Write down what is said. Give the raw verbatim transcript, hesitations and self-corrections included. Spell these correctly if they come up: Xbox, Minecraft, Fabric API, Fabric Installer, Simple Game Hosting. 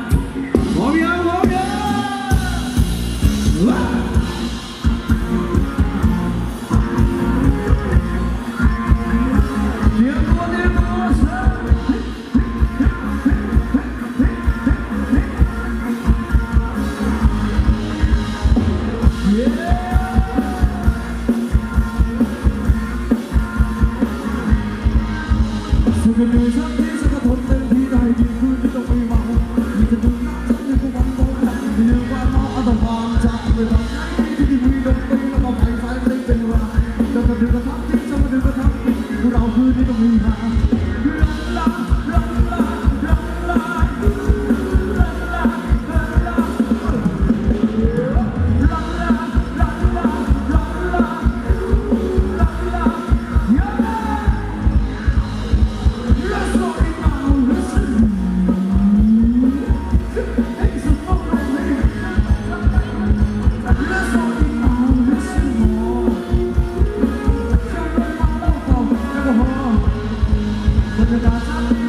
để không bỏ lỡ những video hấp dẫn.